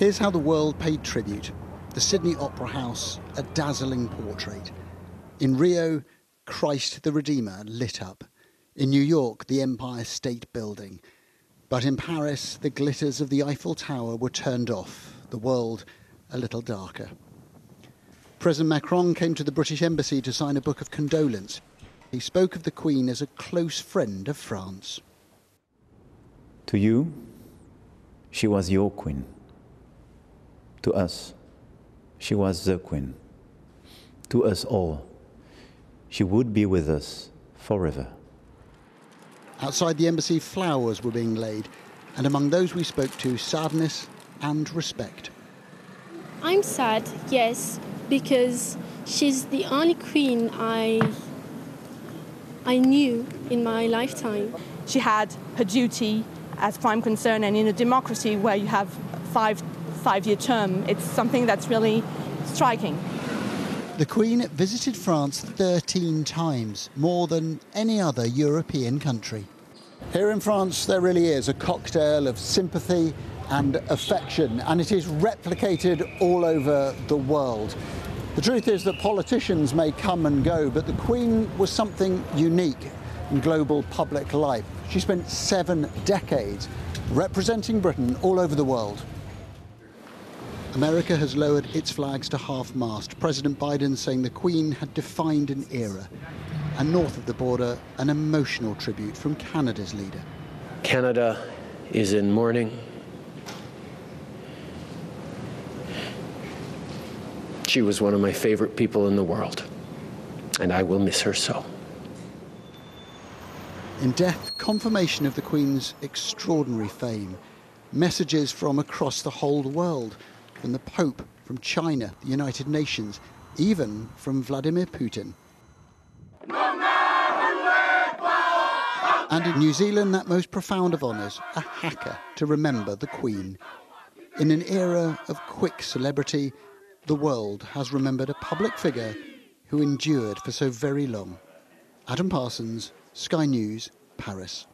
Here's how the world paid tribute. The Sydney Opera House, a dazzling portrait. In Rio, Christ the Redeemer lit up. In New York, the Empire State Building. But in Paris, the glitters of the Eiffel Tower were turned off, the world a little darker. President Macron came to the British Embassy to sign a book of condolence. He spoke of the Queen as a close friend of France. To you, she was your Queen. To us, she was the Queen. To us all, she would be with us forever. Outside the embassy, flowers were being laid, and among those we spoke to, sadness and respect. I'm sad, yes, because she's the only queen I knew in my lifetime. She had her duty as prime concern, and in a democracy where you have five-year term, it's something that's really striking. The Queen visited France 13 times, more than any other European country. Here in France, there really is a cocktail of sympathy and affection, and it is replicated all over the world. The truth is that politicians may come and go, but the Queen was something unique in global public life. She spent 7 decades representing Britain all over the world. America has lowered its flags to half-mast, President Biden saying the Queen had defined an era. And north of the border, an emotional tribute from Canada's leader. Canada is in mourning. She was one of my favorite people in the world, and I will miss her so. In death, confirmation of the Queen's extraordinary fame. Messages from across the whole world. From the Pope, from China, the United Nations, even from Vladimir Putin. And in New Zealand, that most profound of honours, a haka to remember the Queen. In an era of quick celebrity, the world has remembered a public figure who endured for so very long. Adam Parsons, Sky News, Paris.